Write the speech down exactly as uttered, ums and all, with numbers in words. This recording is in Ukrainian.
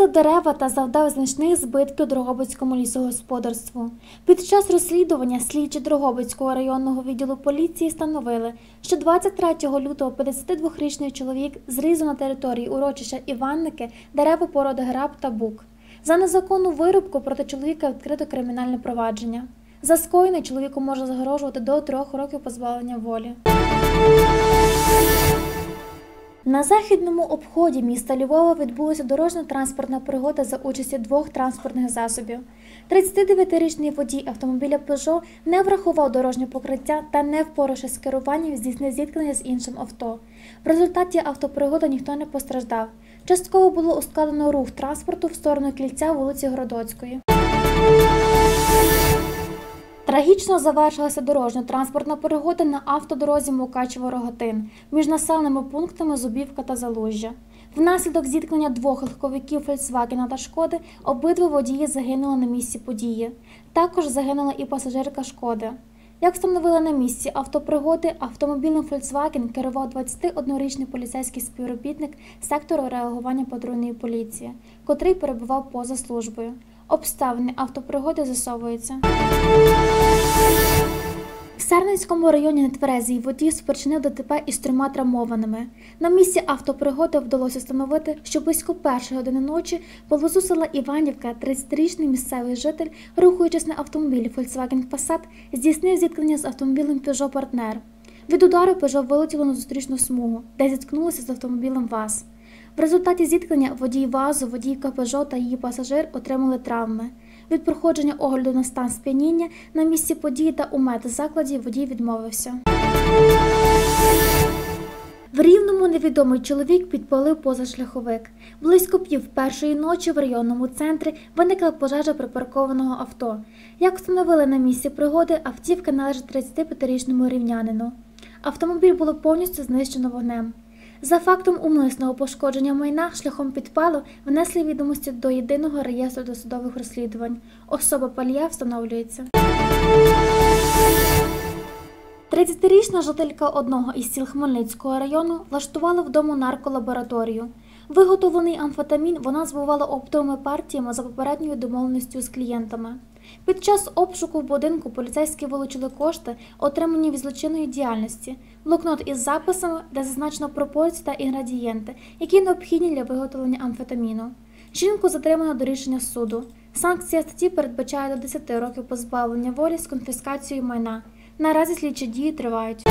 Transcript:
Порізав дерева та завдав значних збитків Дрогобицькому лісогосподарству. Під час розслідування слідчі Дрогобицького районного відділу поліції встановили, що двадцять третього лютого п'ятдесятидвохрічний чоловік зрізав на території урочища Іванники дерева породи граб та бук. За незаконну вирубку проти чоловіка відкрито кримінальне провадження. За скоєне чоловіку може загрожувати до трьох років позбавлення волі. На західному обході міста Львова відбулася дорожньо-транспортна пригода за участі двох транспортних засобів. тридцятидев'ятирічний водій автомобіля Peugeot не врахував дорожнє покриття та, не впоравши з керуванням, здійснив зіткнення з іншим авто. В результаті автопригоди ніхто не постраждав. Частково було ускладнено рух транспорту в сторону кільця вулиці Городоцької. Трагічно завершилася дорожньо-транспортна пригода на автодорозі Мукачево-Роготин між населеними пунктами Зубівка та Залужжя. Внаслідок зіткнення двох легковиків «Фольксвагена» та «Шкоди» обидва водії загинули на місці події. Також загинула і пасажирка «Шкоди». Як встановили на місці автопригоди, автомобілем «Фольксваген» керував двадцятиоднорічний поліцейський співробітник сектору реагування патрульної поліції, котрий перебував поза службою. Обставини автопригоди з'ясовуються. В Сарненському районі нетверезий водій спричинив ДТП із трьома травмованими. На місці автопригоди вдалося встановити, що близько першої години ночі поблизу села Іванівка тридцятирічний місцевий житель, рухаючись на автомобілі Volkswagen Passat, здійснив зіткнення з автомобілем Peugeot Partner. Від удару Peugeot вилетіло на зустрічну смугу, де зіткнулося з автомобілем ВАЗ. В результаті зіткнення водій ВАЗу, водійка Peugeot та її пасажир отримали травми. Від проходження огляду на стан сп'яніння на місці події та у медзакладі водій відмовився. В Рівному невідомий чоловік підпалив позашляховик. Близько пів першої ночі в районному центрі виникла пожежа припаркованого авто. Як встановили на місці пригоди, автівка належить тридцятип'ятирічному рівнянину. Автомобіль було повністю знищено вогнем. За фактом умисного пошкодження майна шляхом підпалу внесли відомості до єдиного реєстру досудових розслідувань. Особа палія встановлюється. тридцятирічна жителька одного із сіл Хмельницького району влаштувала вдома нарколабораторію. Виготовлений амфетамін вона збувала оптовими партіями за попередньою домовленістю з клієнтами. Під час обшуку в будинку поліцейські вилучили кошти, отримані від злочинної діяльності, блокнот із записами, де зазначено пропорції та інгредієнти, які необхідні для виготовлення амфетаміну. Жінку затримано до рішення суду. Санкція статті передбачає до десяти років позбавлення волі з конфіскацією майна. Наразі слідчі дії тривають.